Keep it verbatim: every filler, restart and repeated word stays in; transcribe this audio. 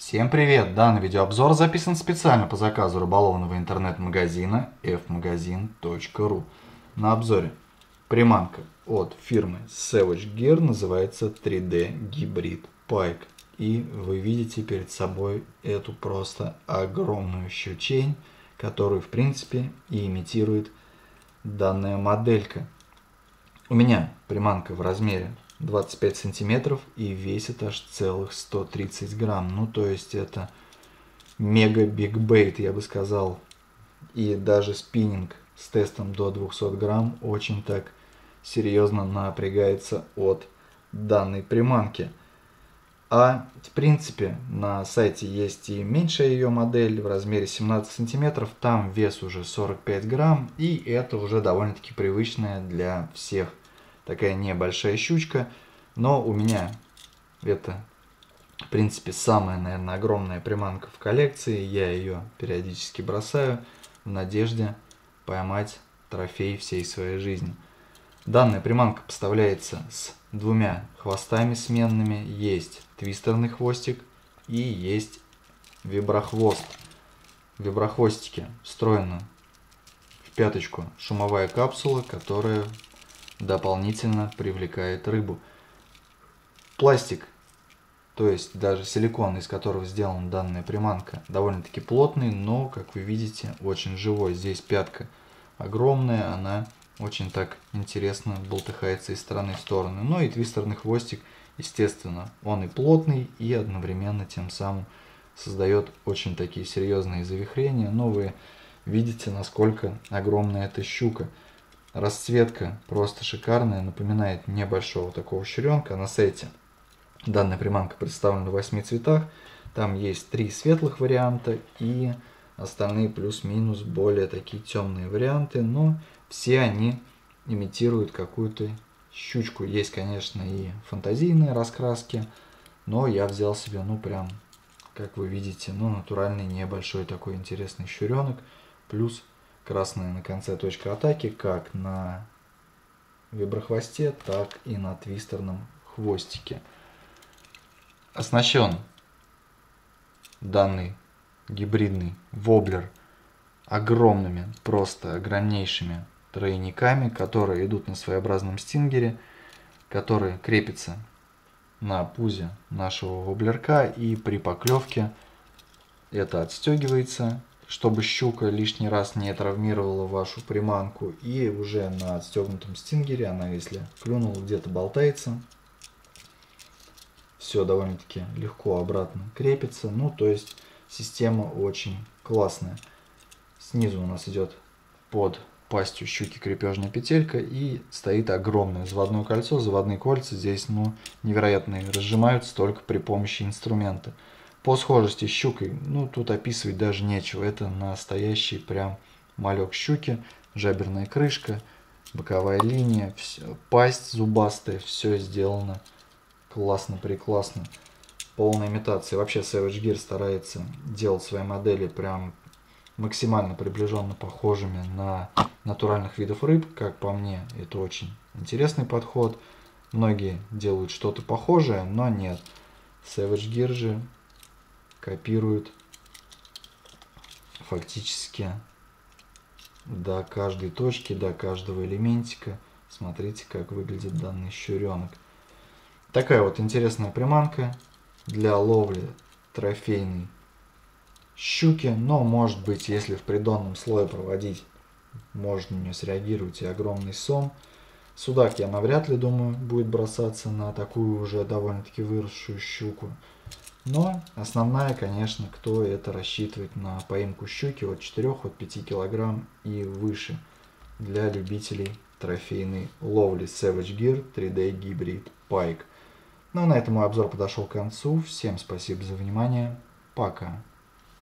Всем привет! Данный видеообзор записан специально по заказу рыболовного интернет-магазина эф магазин точка ру. На обзоре приманка от фирмы Savage Gear, называется три дэ Hybrid Pike. И вы видите перед собой эту просто огромную щучень, которую в принципе и имитирует данная моделька. У меня приманка в размере двадцать пять сантиметров и весит аж целых сто тридцать грамм. Ну, то есть это мега бигбейт, я бы сказал. И даже спиннинг с тестом до двухсот грамм очень так серьезно напрягается от данной приманки. А в принципе на сайте есть и меньшая ее модель в размере семнадцать сантиметров, там вес уже сорок пять грамм, и это уже довольно-таки привычная для всех такая небольшая щучка, но у меня это, в принципе, самая, наверное, огромная приманка в коллекции. Я ее периодически бросаю в надежде поймать трофей всей своей жизни. Данная приманка поставляется с двумя хвостами сменными. Есть твистерный хвостик и есть виброхвост. В виброхвостике встроена в пяточку шумовая капсула, которая дополнительно привлекает рыбу. Пластик, то есть даже силикон, из которого сделана данная приманка, довольно-таки плотный, но, как вы видите, очень живой. Здесь пятка огромная, она очень так интересно болтыхается из стороны в сторону. Ну и твистерный хвостик, естественно, он и плотный, и одновременно тем самым создает очень такие серьезные завихрения. Но вы видите, насколько огромная эта щука. Расцветка просто шикарная, напоминает небольшого такого щуренка. На сайте данная приманка представлена в восьми цветах. Там есть три светлых варианта и остальные плюс-минус более такие темные варианты. Но все они имитируют какую-то щучку. Есть, конечно, и фантазийные раскраски, но я взял себе, ну прям, как вы видите, ну натуральный небольшой такой интересный щуренок. Плюс красная на конце точка атаки, как на виброхвосте, так и на твистерном хвостике. Оснащен данный гибридный воблер огромными, просто огромнейшими тройниками, которые идут на своеобразном стингере, которые крепятся на пузе нашего воблерка, и при поклевке это отстегивается, чтобы щука лишний раз не травмировала вашу приманку. И уже на отстегнутом стингере она, если клюнула, где-то болтается. Все довольно-таки легко обратно крепится. Ну, то есть система очень классная. Снизу у нас идет под пастью щуки крепежная петелька. И стоит огромное заводное кольцо. Заводные кольца здесь, ну, невероятные. Разжимаются только при помощи инструмента. По схожести с щукой, ну, тут описывать даже нечего. Это настоящий прям малек щуки. Жаберная крышка, боковая линия, все, пасть зубастая. Все сделано классно-преклассно. Полная имитация. Вообще Savage Gear старается делать свои модели прям максимально приближенно похожими на натуральных видов рыб. Как по мне, это очень интересный подход. Многие делают что-то похожее, но нет. Savage Gear же копируют фактически до каждой точки, до каждого элементика. Смотрите, как выглядит данный щуренок. Такая вот интересная приманка для ловли трофейной щуки. Но, может быть, если в придонном слое проводить, может на нее среагировать и огромный сом. Судак, я навряд ли, думаю, будет бросаться на такую уже довольно-таки выросшую щуку. Но основная, конечно, кто это рассчитывает на поимку щуки от четырёх, от пяти килограмм и выше, для любителей трофейной ловли. Savage Gear три дэ Hybrid Pike. Ну а на этом мой обзор подошел к концу. Всем спасибо за внимание. Пока.